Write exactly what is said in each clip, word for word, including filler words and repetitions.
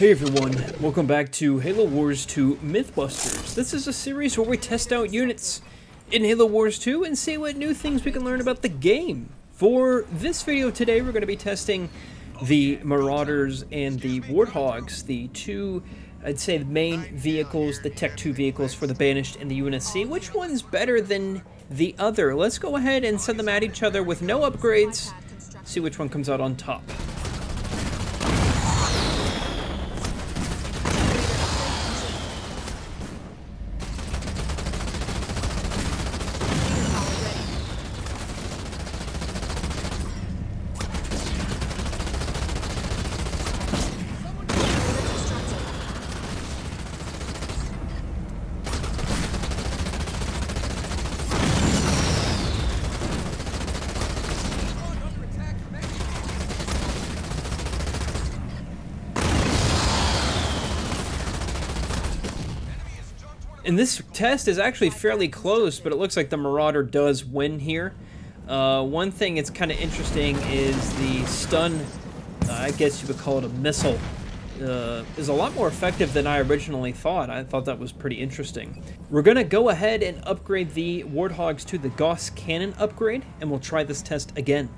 Hey everyone, welcome back to Halo Wars two Mythbusters. This is a series where we test out units in Halo Wars two and see what new things we can learn about the game. For this video today, we're going to be testing the Marauders and the Warthogs, the two, I'd say, the main vehicles, the Tech two vehicles for the Banished and the U N S C. Which one's better than the other? Let's go ahead and send them at each other with no upgrades, see which one comes out on top. And this test is actually fairly close, but it looks like the Marauder does win here. Uh, one thing that's kind of interesting is the stun, uh, I guess you would call it a missile, uh, is a lot more effective than I originally thought. I thought that was pretty interesting. We're going to go ahead and upgrade the Warthogs to the Gauss Cannon upgrade, and we'll try this test again.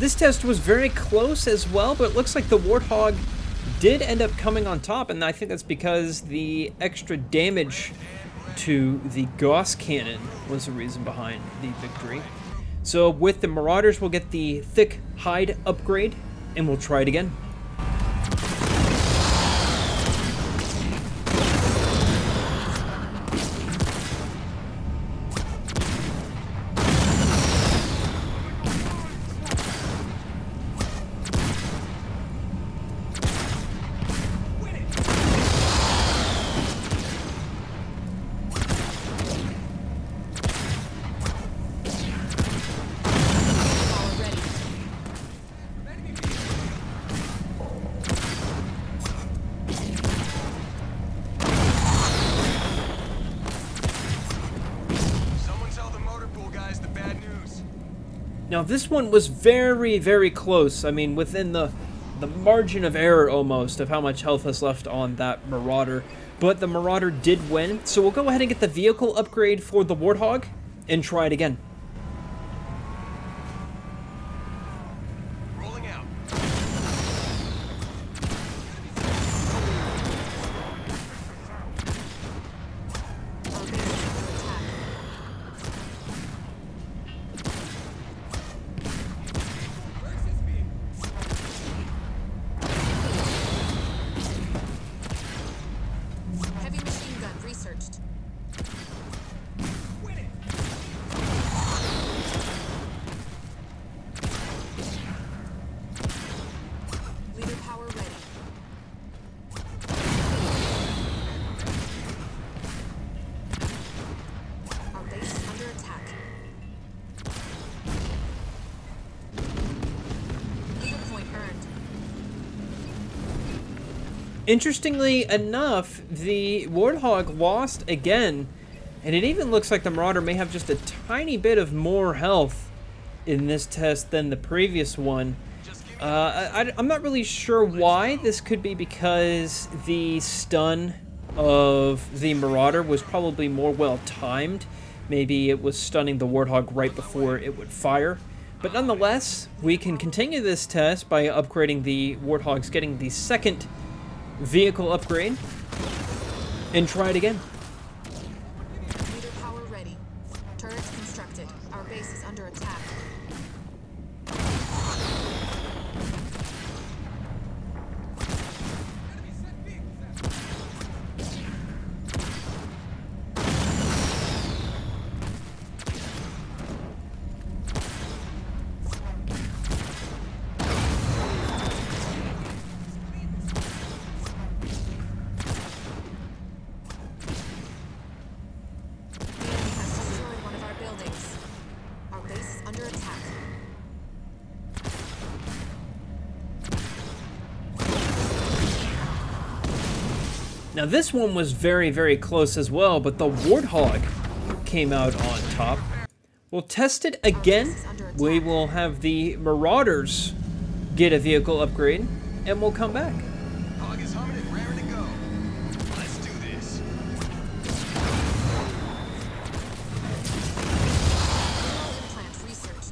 This test was very close as well, but it looks like the Warthog did end up coming on top, and I think that's because the extra damage to the Gauss Cannon was the reason behind the victory. So with the Marauders, we'll get the Thick Hide upgrade, and we'll try it again. Now this one was very, very close. I mean, within the the margin of error almost of how much health is left on that Marauder. But the Marauder did win, so we'll go ahead and get the vehicle upgrade for the Warthog and try it again. Interestingly enough, the Warthog lost again, and it even looks like the Marauder may have just a tiny bit of more health in this test than the previous one. Uh, I, I'm not really sure why. This could be because the stun of the Marauder was probably more well-timed. Maybe it was stunning the Warthog right before it would fire. But nonetheless, we can continue this test by upgrading the Warthogs, getting the second vehicle upgrade, and try it again. Leader power ready. Turrets constructed. Our base is under attack. Now this one was very, very close as well, but the Warthog came out on top. We'll test it again. We will have the Marauders get a vehicle upgrade, and we'll come back. Hog is humming and raring to go. Let's do this. Plant research.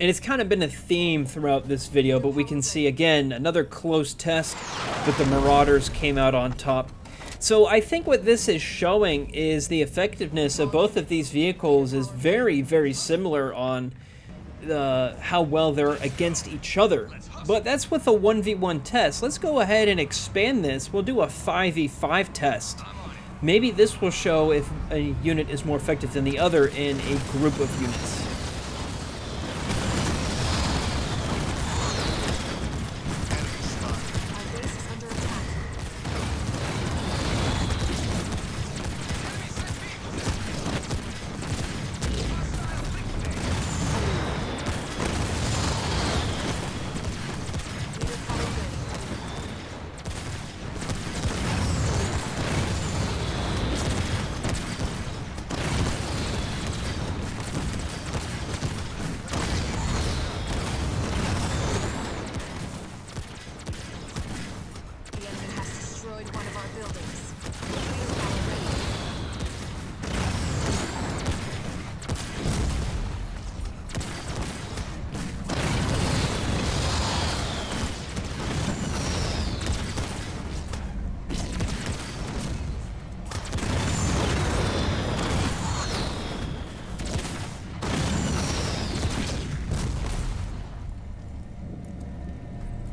And it's kind of been a theme throughout this video, but we can see again another close test, but the Marauders came out on top. So I think what this is showing is the effectiveness of both of these vehicles is very, very similar on uh, how well they're against each other. But that's with a one v one test. Let's go ahead and expand this. We'll do a five v five test. Maybe this will show if a unit is more effective than the other in a group of units.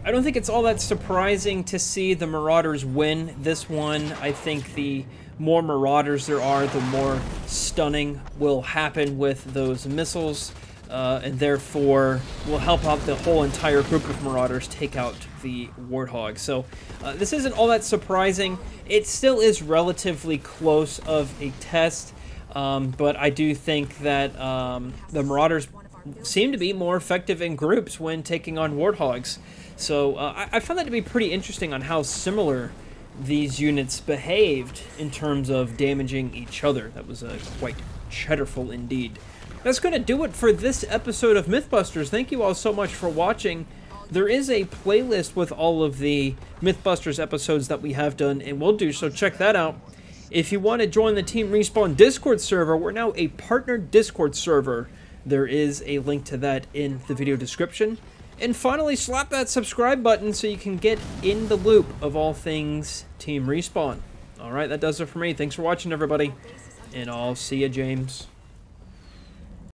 I don't think it's all that surprising to see the Marauders win this one. I think the more Marauders there are, the more stunning will happen with those missiles, uh, and therefore will help out the whole entire group of Marauders take out the Warthog. So uh, this isn't all that surprising. It still is relatively close of a test, um, but I do think that um, the Marauders seem to be more effective in groups when taking on Warthogs. So uh, I found that to be pretty interesting on how similar these units behaved in terms of damaging each other. That was uh, quite cheddarful indeed. That's going to do it for this episode of Mythbusters. Thank you all so much for watching. There is a playlist with all of the Mythbusters episodes that we have done and will do, so check that out. If you want to join the Team Respawn Discord server, we're now a partnered Discord server. There is a link to that in the video description. And finally, slap that subscribe button so you can get in the loop of all things Team Respawn. All right, that does it for me. Thanks for watching, everybody. And I'll see you, James.